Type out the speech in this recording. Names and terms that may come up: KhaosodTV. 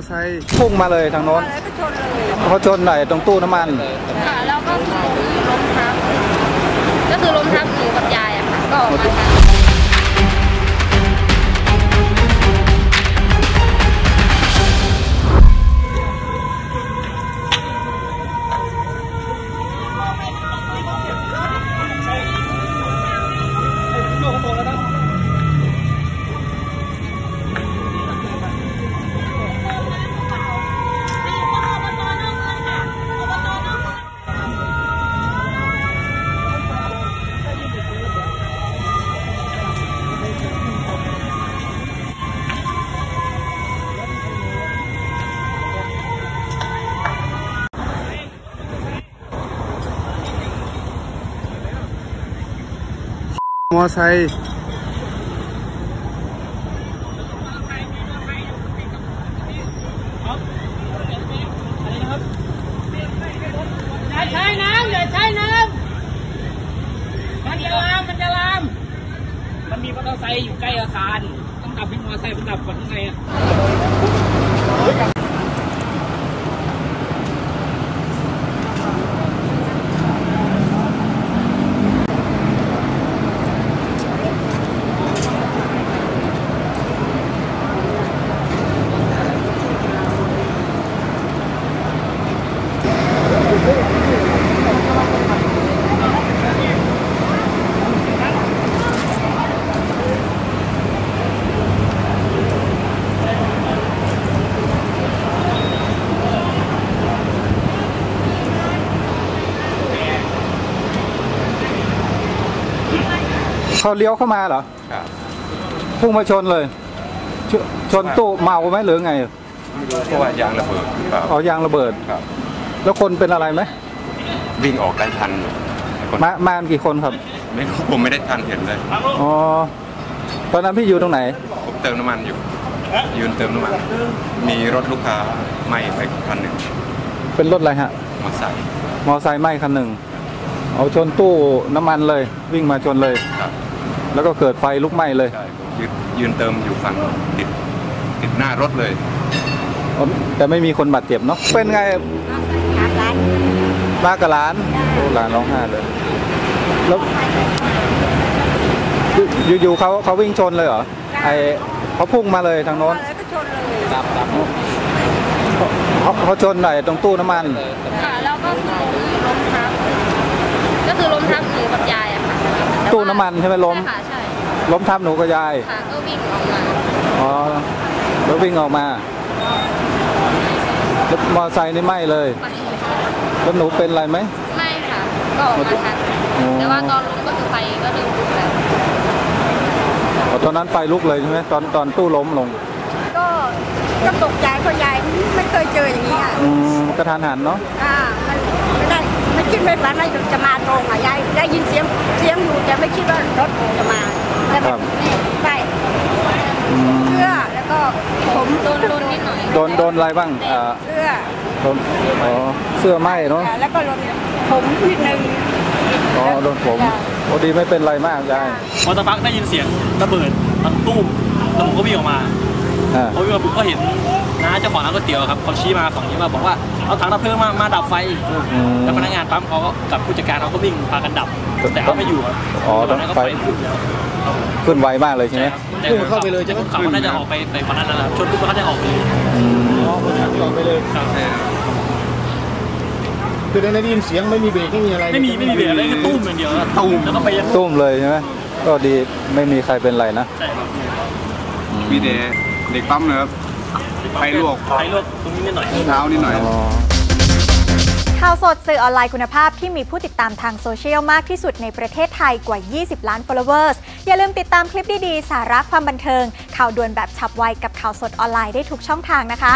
อไซค์พุ่งมาเลยทางโน้นเขาชนไหนตรงตู้น้ำมันค่ะแล้วก็คือล้มทับหนูกับยายอะค่ะก็ออกมามอไซค์อย่าใช้น้ำมันจะลามมันมีมอเตอร์ไซค์อยู่ใกล้อาคารต้องดับมอเตอร์ไซค์ต้องดับก่อนยังไงอะเขาเลี้ยวเข้ามาเหรอครับพุ่งมาชนเลยชนตู้เมาไหมหรือไงเพราะว่ายางระเบิดอ๋อยางระเบิดครับแล้วคนเป็นอะไรไหมวิ่งออกได้ทันมากี่คนครับไม่รู้ผมไม่ได้ทันเห็นเลยอ๋อตอนนั้นพี่อยู่ตรงไหนผมเติมน้ำมันอยู่ยืนเติมน้ำมันมีรถลูกค้าไหม้ไปคันหนึ่งเป็นรถอะไรฮะมอไซค์ไหม้คันหนึ่งเอาชนตู้น้ำมันเลยวิ่งมาชนเลยครับแล้วก็เกิดไฟลุกไหม้เลยยืนเติมอยู่ฝั่งติดหน้ารถเลยแต่ไม่มีคนบาดเจ็บเนาะเป็นไงมากับหลานร้องไห้เลยแล้วอยู่ๆเขาวิ่งชนเลยเหรอไอเขาพุ่งมาเลยทางโน้นเขาชนไหนตรงตู้น้ำมันค่ะแล้วก็ล้มทับหนูกับยายอะค่ะตู้น้ำมันใช่ไหมล้มค่ะใช่ล้มทับหนูกับยายค่ะก็วิ่งออกมาอ๋อแล้ววิ่งออกมามอไซค์นี่ไหม้เลยแล้วหนูเป็นอะไรไหมไม่ค่ะก็ออกมาค่ะแต่ว่าตอนลุกก็คือไฟก็เริ่มลุกแล้วตอนนั้นไฟลุกเลยใช่ไหมตอนตู้ล้มลงก็ตกใจเพราะยายไม่เคยเจออย่างนี้อ่ะกระทันหันเนาะไม่คิดไม่ฝันว่าจะมาตรงอ่ะยายได้ยินเสียงอยู่แต่ไม่คิดว่ารถจะมาแล้วแบบใส่เสื้อแล้วก็ผมโดนนิดหน่อยโดนอะไรบ้างเสื้อโดนอ๋อเสื้อไหม้เนาะแล้วก็โดนผมนิดนึงอ๋อโดนผมพอดีไม่เป็นไรมากยายพอตะพักได้ยินเสียงระเบิดตั้งตู้แล้วผมก็วิ่งออกมาพอวิ่งมาปุ๊บก็เห็นน้าเจ้าของร้านก๋วยเตี๋ยวครับเขาชี้มาฝั่งนี้มาบอกว่าเอาถังดับเพลิงมาดับไฟแล้วพนักงานปั๊มเขากับผู้จัดการเขาก็วิ่งพากันดับแต่เขาไม่อยู่อ๋อตอนนั้นก็ไฟขึ้นไวมากเลยใช่ไหมเข้าไปเลยจะขับน่าจะออกไปฝั่งนั้นแล้วชนทุกคนได้ออกไปเลยคือได้ยินเสียงไม่มีเบรกไม่มีอะไรไม่มีเบรกเลยตุ้มอย่างเดียวแล้วก็ไปตุ้มเลยใช่ไหมก็ดีไม่มีใครเป็นไรนะมีแต่เด็กปั๊มนะครับไฟลวกตรงนี้นิดหน่อยเท้านิดหน่อยข่าวสดสื่อออนไลน์คุณภาพที่มีผู้ติดตามทางโซเชียลมากที่สุดในประเทศไทยกว่า20 ล้าน followers อย่าลืมติดตามคลิปดีๆสาระความบันเทิงข่าวด่วนแบบฉับไวกับข่าวสดออนไลน์ได้ทุกช่องทางนะคะ